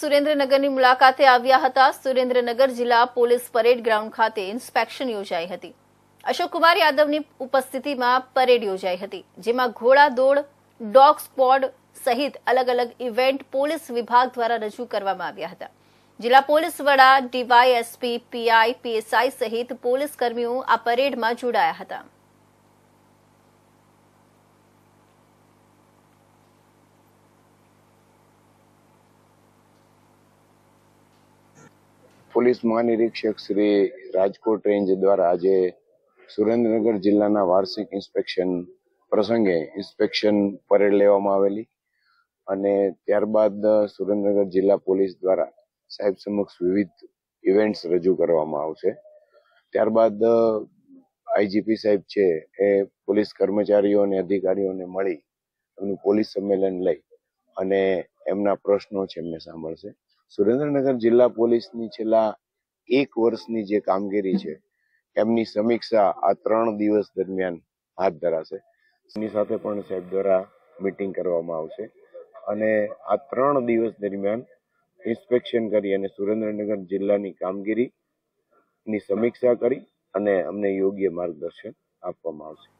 સુરેન્દ્રનગર ની મુલાકાતે આવ્યા હતા। સુરેન્દ્રનગર જિલ્લા પોલીસ પરેડ ગ્રાઉન્ડ ખાતે ઇન્સ્પેક્શન યોજાઈ હતી। અશોક કુમાર યાદવની ઉપસ્થિતિમાં પરેડ યોજાઈ હતી, જેમાં ઘોડા દોડ, ડોગ સ્પોડ સહિત અલગ અલગ ઇવેન્ટ પોલીસ વિભાગ દ્વારા રજૂ કરવામાં આવ્યા હતા। જિલ્લા પોલીસ વડા DYSP, PI, PSI સહિત પોલીસ કર્મીઓ આ પરેડમાં જોડાયા હતા। पुलिस महानिरीक्षक श्री राजकोट रेंज द्वारा आज सुरेन्द्रनगर जिल्लाना वार्षिक इंस्पेक्शन प्रसंगे इंस्पेक्शन परेड लेवामां आवेली अने त्यारबाद सुरेन्द्रनगर जिला पोलिस द्वारा साहेब समक्ष विविध इवेंट्स रजू करवामां आवशे। त्यारबाद IGP साहेब छे ए पोलिस कर्मचारीओ अने अधिकारीओने मळी एमनुं पोलिस संमेलन लई अने एमना प्रश्नो छे एमने सांभळशे। सुरेन्द्रनगर जिला पोलिस नी छेल्ला एक वर्षनी जे कामगीरी छे एमनी समीक्षा आ 3 दिवस दरमियान हाथ धराशे। एमनी साथे पण साहेब द्वारा मीटिंग करवामां आवशे अने आ 3 दिवस दरमियान इंस्पेक्शन करी अने सुरेन्द्रनगर जिल्लानी कामगीरी नी समीक्षा करी अने अमने योग्य मार्गदर्शन आपवामां आवशे।